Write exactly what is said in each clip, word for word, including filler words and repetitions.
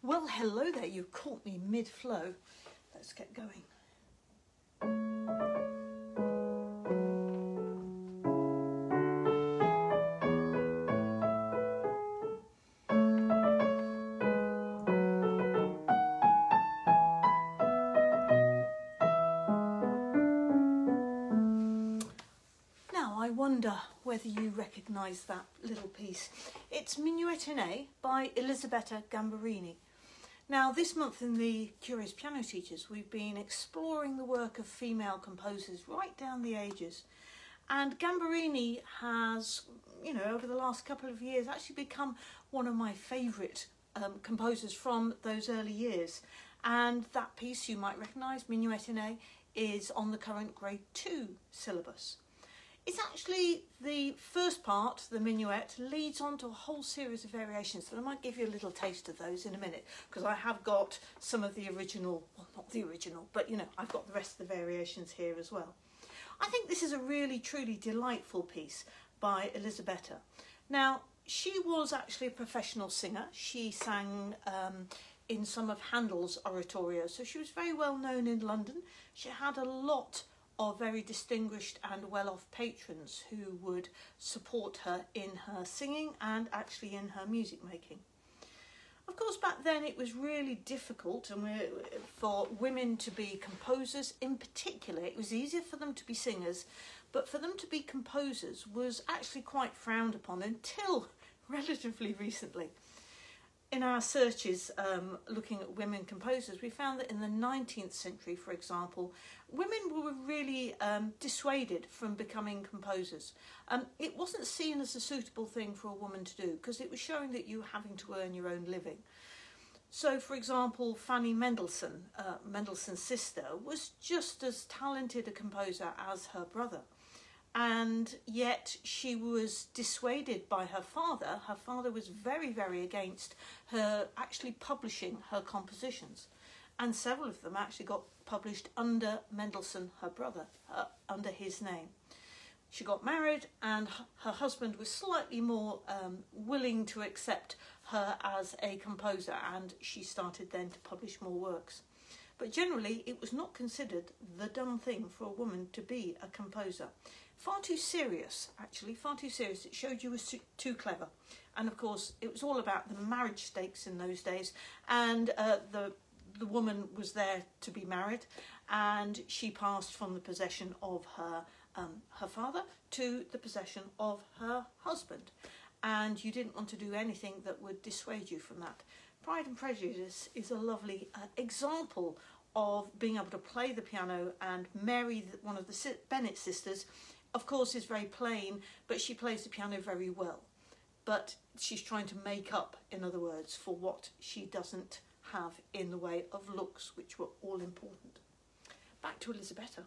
Well, hello there, you caught me mid-flow. Let's get going. Now, I wonder whether you recognise that little piece. It's Minuet in A by Elisabetta Gambarini. Now, this month in The Curious Piano Teachers, we've been exploring the work of female composers right down the ages. And Gambarini has, you know, over the last couple of years, actually become one of my favourite um, composers from those early years. And that piece you might recognise, Minuet in A, is on the current grade two syllabus. It's actually the first part, the minuet, leads on to a whole series of variations, and I might give you a little taste of those in a minute, because I have got some of the original, well, not the original, but you know, I've got the rest of the variations here as well. I think this is a really, truly delightful piece by Elisabetta. Now, she was actually a professional singer. She sang um, in some of Handel's oratorios, so she was very well known in London. She had a lot are very distinguished and well-off patrons who would support her in her singing and actually in her music making. Of course, back then it was really difficult and for women to be composers in particular. It was easier for them to be singers, but for them to be composers was actually quite frowned upon until relatively recently. In our searches um, looking at women composers, we found that in the nineteenth century, for example, women were really um, dissuaded from becoming composers. Um, it wasn't seen as a suitable thing for a woman to do because it was showing that you were having to earn your own living. So, for example, Fanny Mendelssohn, uh, Mendelssohn's sister, was just as talented a composer as her brother. And yet she was dissuaded by her father. Her father was very, very against her actually publishing her compositions. And several of them actually got published under Mendelssohn, her brother, uh, under his name. She got married and her husband was slightly more um, willing to accept her as a composer, and she started then to publish more works. But generally it was not considered the done thing for a woman to be a composer. Far too serious, actually, far too serious. It showed you were too clever. And of course, it was all about the marriage stakes in those days. And uh, the, the woman was there to be married, and she passed from the possession of her, um, her father to the possession of her husband. And you didn't want to do anything that would dissuade you from that. Pride and Prejudice is a lovely uh, example of being able to play the piano, and Mary, one of the Bennet sisters, of course, is very plain, but she plays the piano very well. But she's trying to make up, in other words, for what she doesn't have in the way of looks, which were all important. Back to Elisabetta.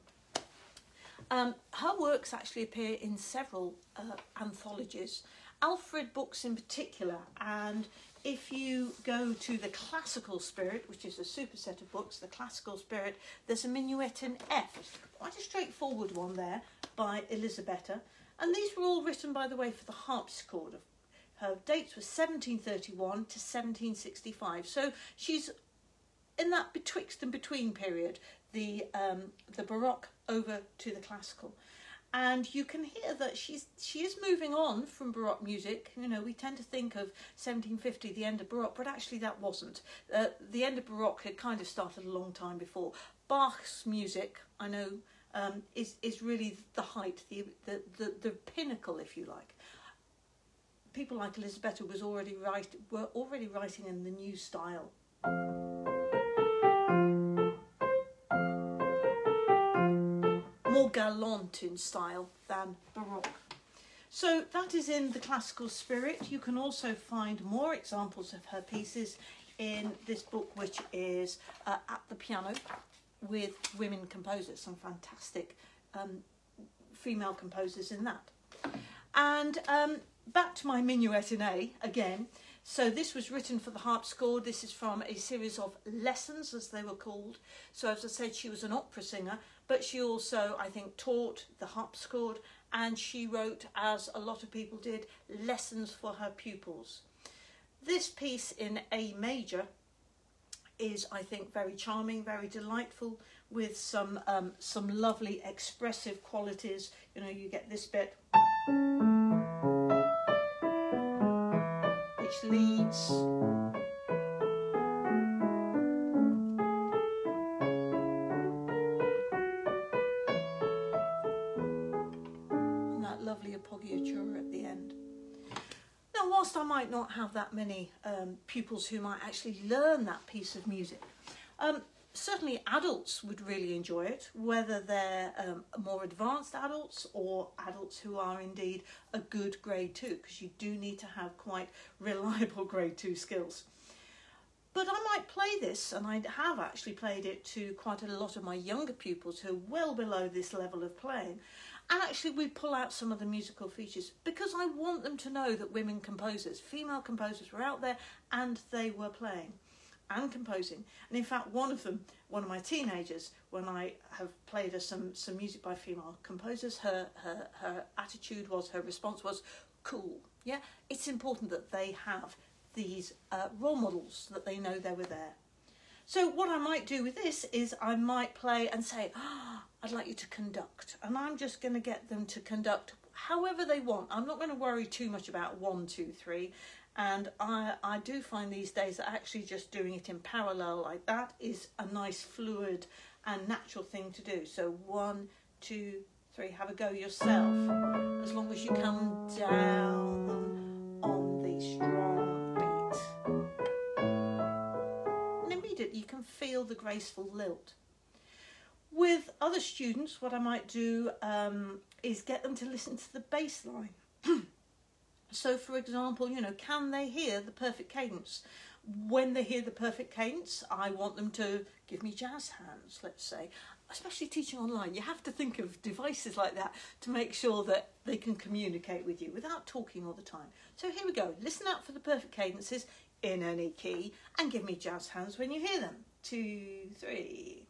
Um, her works actually appear in several uh, anthologies, Alfred books in particular, and if you go to the Classical Spirit, which is a superset of books, the Classical Spirit, there's a Minuet in F, quite a straightforward one there, by Elisabetta. And these were all written, by the way, for the harpsichord. Her dates were seventeen thirty-one to seventeen sixty-five, so she's in that betwixt and between period, the, um, the Baroque over to the Classical. And you can hear that she's she is moving on from Baroque music. You know, we tend to think of seventeen fifty, the end of Baroque, but actually that wasn't. Uh, the end of Baroque had kind of started a long time before. Bach's music, I know, um, is, is really the height, the, the, the, the pinnacle, if you like. People like Elisabetta was already write, were already writing in the new style. More gallant in style than Baroque. So that is in the Classical Spirit. You can also find more examples of her pieces in this book, which is uh, At the Piano, with women composers, some fantastic um, female composers in that. And um, back to my Minuet in A again. So this was written for the harpsichord. This is from a series of lessons, as they were called. So as I said, she was an opera singer, but she also, I think, taught the harpsichord, and she wrote, as a lot of people did, lessons for her pupils. This piece in A major is, I think, very charming, very delightful, with some um, some lovely expressive qualities. You know, you get this bit, which leads, and that lovely appoggiatura at the end. Now, whilst I might not have that many um, pupils who might actually learn that piece of music, um, certainly adults would really enjoy it, whether they're um, more advanced adults or adults who are indeed a good grade two, because you do need to have quite reliable grade two skills. But I might play this, and I have actually played it to quite a lot of my younger pupils who are well below this level of playing, and actually we pull out some of the musical features, because I want them to know that women composers, female composers, were out there and they were playing and composing. And in fact, one of them, one of my teenagers, when I have played her some some music by female composers, her her her attitude was, her response was, cool. Yeah, it's important that they have these uh, role models, that they know they were there. So what I might do with this is I might play and say, ah, I'd like you to conduct, and I'm just going to get them to conduct however they want. I'm not going to worry too much about one, two, three. And I, I do find these days that actually just doing it in parallel like that is a nice, fluid and natural thing to do. So one, two, three, have a go yourself. As long as you come down on the strong beat. And immediately you can feel the graceful lilt. With other students, what I might do um, is get them to listen to the bass line. So, for example, you know, can they hear the perfect cadence? When they hear the perfect cadence, I want them to give me jazz hands, let's say. Especially teaching online, you have to think of devices like that to make sure that they can communicate with you without talking all the time. So here we go. Listen out for the perfect cadences in any key and give me jazz hands when you hear them. Two, three.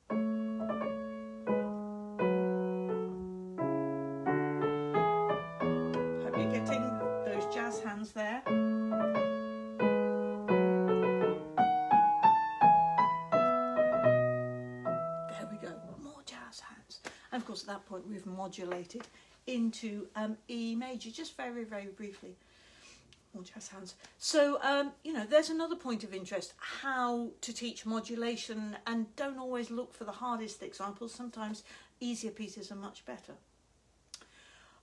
There. There we go, more jazz hands. And of course at that point we've modulated into um, E major, just very, very briefly. More jazz hands. So, um, you know, there's another point of interest, how to teach modulation, and don't always look for the hardest examples. Sometimes easier pieces are much better.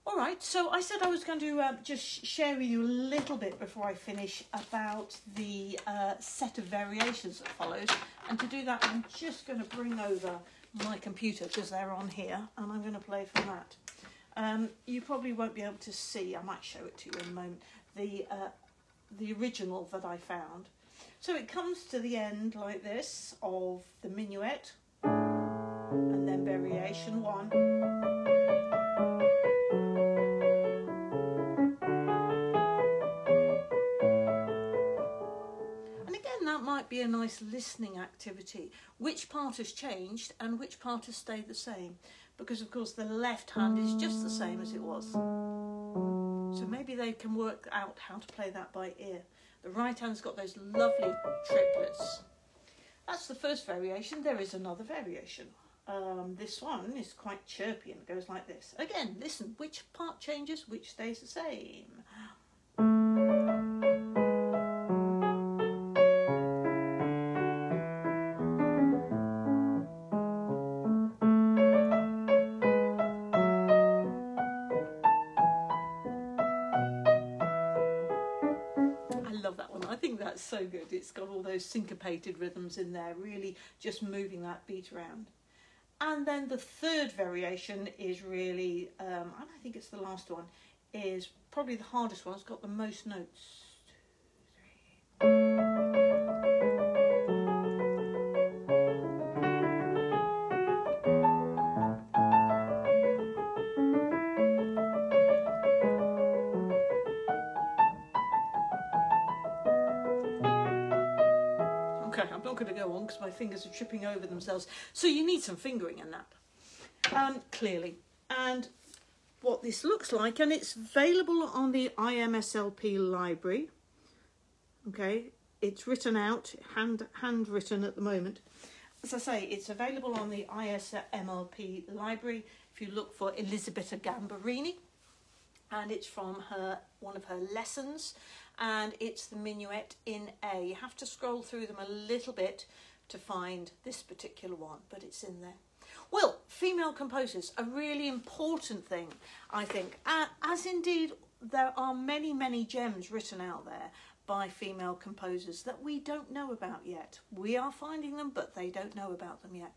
All right, so I said I was going to uh, just share with you a little bit before I finish about the uh, set of variations that follows. And to do that, I'm just going to bring over my computer because they're on here, and I'm going to play from that. Um, you probably won't be able to see, I might show it to you in a moment, the, uh, the original that I found. So it comes to the end like this of the minuet, and then variation one. Be a nice listening activity, which part has changed and which part has stayed the same, because of course the left hand is just the same as it was, so maybe they can work out how to play that by ear. The right hand's got those lovely triplets. That's the first variation. There is another variation. Um, this one is quite chirpy and it goes like this. Again, listen, which part changes, which stays the same. So good. It's got all those syncopated rhythms in there, really just moving that beat around. And then the third variation is really, um, and I think it's the last one, is probably the hardest one. It's got the most notes. Two, going to go on because my fingers are tripping over themselves, so you need some fingering in that, um, clearly. And what this looks like, and it's available on the I M S L P library, okay, it's written out, hand handwritten at the moment. As I say, it's available on the I M S L P library if you look for Elisabetta Gambarini, and it's from her one of her lessons, and it's the Minuet in A. You have to scroll through them a little bit to find this particular one, but it's in there. Well, female composers, a really important thing, I think, uh, as indeed there are many, many gems written out there by female composers that we don't know about yet. We are finding them, but they don't know about them yet.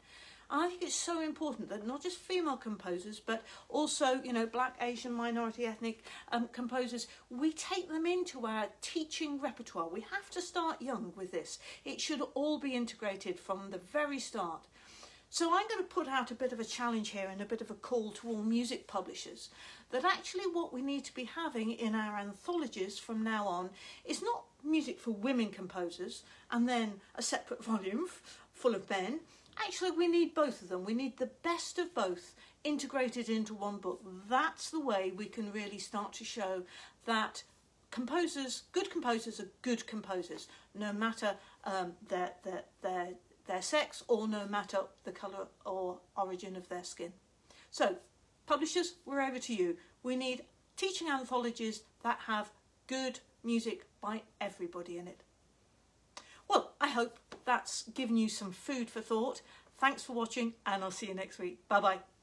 I think it's so important that not just female composers, but also, you know, black, Asian, minority ethnic um, composers, we take them into our teaching repertoire. We have to start young with this. It should all be integrated from the very start. So I'm going to put out a bit of a challenge here and a bit of a call to all music publishers that actually what we need to be having in our anthologies from now on is not music for women composers and then a separate volume full of men. Actually, we need both of them. We need the best of both integrated into one book. That's the way we can really start to show that composers, good composers, are good composers, no matter um, their, their, their their sex or no matter the colour or origin of their skin. So publishers, we're over to you. We need teaching anthologies that have good music by everybody in it. Well, I hope that's given you some food for thought. Thanks for watching, and I'll see you next week. Bye bye.